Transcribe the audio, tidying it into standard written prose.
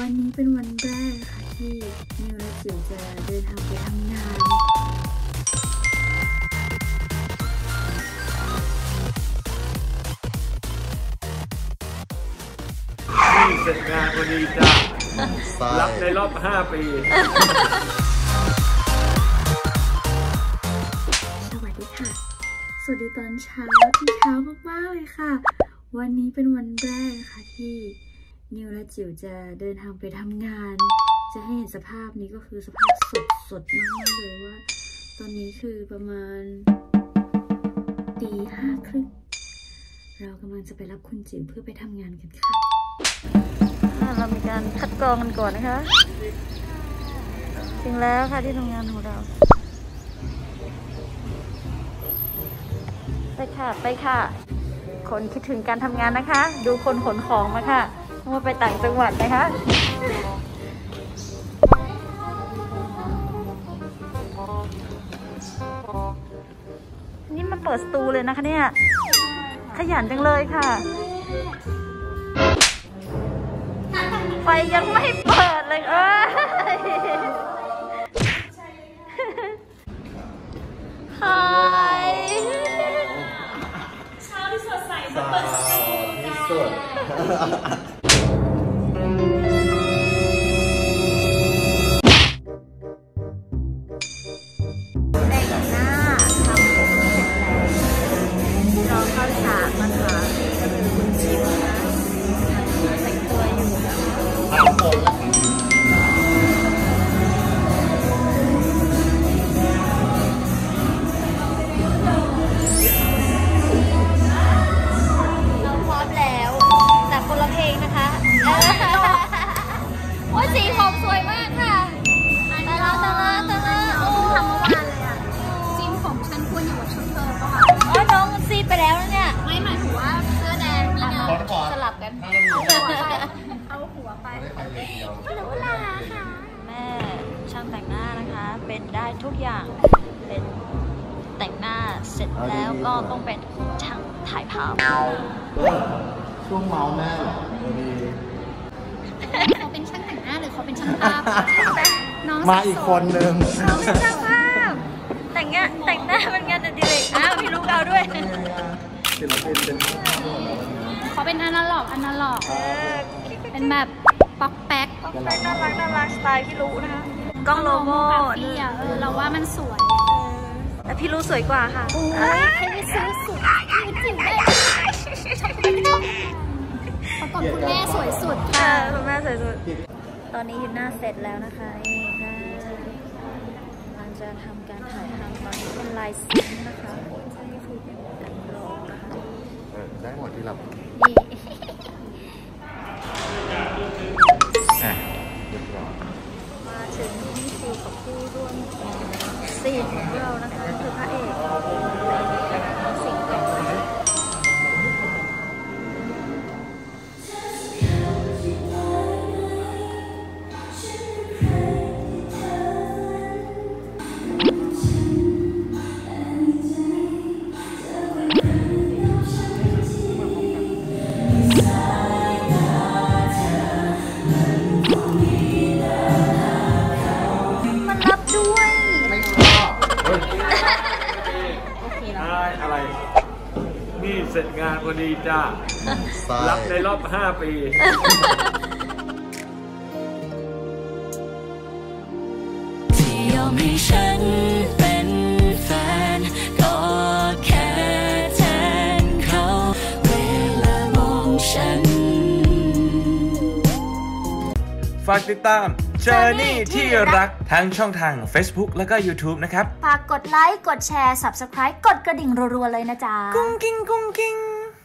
วันนี้เป็นวันแรกค่ะที่นิวและจิ๋วจะเดินทางไปทำงานนี่เสร็จงานพอดีจ้ะรับในรอบ5 ปีสวัสดีค่ะสวัสดีตอนเช้าที่เช้ามากๆเลยค่ะวันนี้เป็นวันแรกค่ะที่นิวและจิ๋วจะเดินทางไปทำงานจะให้เห็นสภาพนี้ก็คือสภาพสดมากเลยว่าตอนนี้คือประมาณตี 5 ครึ่งเรากำลังจะไปรับคุณจิ๋วเพื่อไปทำงานกันค่ะเรามีการคัดกรองกันก่อนนะคะถึงแล้วค่ะที่ทำงานของเราไปค่ะไปค่ะคนคิดถึงการทำงานนะคะดูคนขนของมาค่ะต้องไปต่างจังหวัดนะคะนี่มันเปิดสตูเลยนะคะเนี่ยขยันจังเลยค่ะไฟยังไม่เปิดเลยเอ้ยไฮเช้าที่สดใสมาเปิดสตูกันทุกอย่างเป็นแต่งหน้าเสร็จแล้วก็ต้องเป็นช่างถ่ายภาพช่วงเมาแม่เหรอเขาเป็นช่างแต่งหน้าหรือเขาเป็นช่างภาพน้องมาอีกคนนึงน้องเป็นช่างภาพแต่งงานแต่งหน้าเป็นงานอดิเรกอ้าวพี่ลูกเอาด้วยเขาเป็นอนาล็อกเป็นแบบป๊อกแป๊กน่ารักสไตล์พี่ลูกนะคะกล้องโลโก้เราว่ามันสวยแต่พี่รู้สวยกว่าค่ะให้ไปซื้อสุดจริงเลยประกอบคุณแม่สวยสุดค่ะคุณแม่สวยสุดตอนนี้ยืนหน้าเสร็จแล้วนะคะนี่ค่ะกำลังจะทำการถ่ายทำตอนนี้เป็นลายซิงค์นะคะนี่คือเป็นการกรองนะคะได้หมดที่หลับเรียบร้อยถึงที่ซีกับผู้ร่วมซีของเรานะคะคือพระเอกสิงห์เป็นเสร็จงานพอดีจ้ารับในรอบ5 ปีที่ยอมให้ฉันเป็นแฟนก็แค่แทนเขาเวลามองฉันฝากติดตามเจอร์นี่ที่รักทั้งช่องทาง Facebook แล้วก็ YouTube นะครับฝากกดไลค์กดแชร์ Subscribe กดกระดิ่งรัวๆเลยนะจ๊ะกุ้งกิ้ง